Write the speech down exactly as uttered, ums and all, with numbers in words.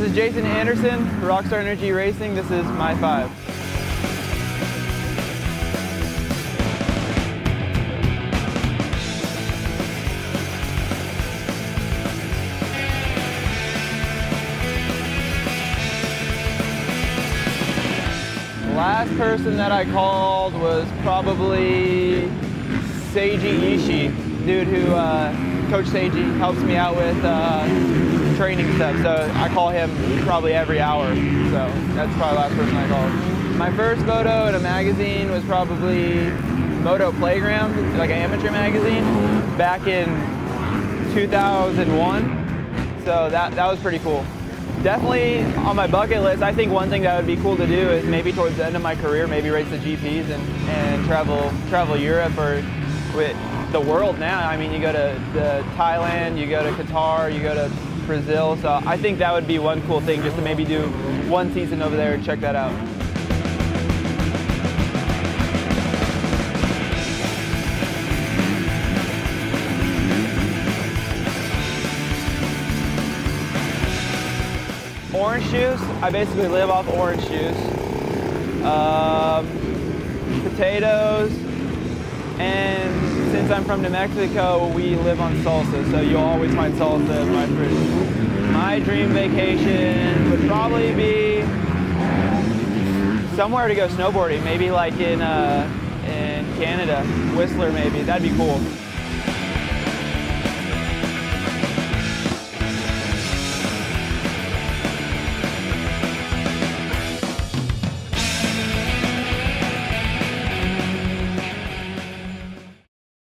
This is Jason Anderson, Rockstar Energy Racing. This is my five. Last person that I called was probably Seiji Ishii, dude who uh, Coach Seiji helps me out with uh, training stuff. So I call him probably every hour. So that's probably the last person I called. My first moto in a magazine was probably Moto Playground, like an amateur magazine, back in two thousand one. So that that was pretty cool. Definitely on my bucket list, I think one thing that would be cool to do is maybe towards the end of my career, maybe race the G Ps and, and travel travel Europe or with the world now. I mean, you go to, to Thailand, you go to Qatar, you go to Brazil. So I think that would be one cool thing, just to maybe do one season over there and check that out. Orange juice, I basically live off orange juice, um, potatoes, and since I'm from New Mexico, we live on salsa, so you'll always find salsa in my fridge. My dream vacation would probably be somewhere to go snowboarding, maybe like in, uh, in Canada, Whistler maybe, that'd be cool.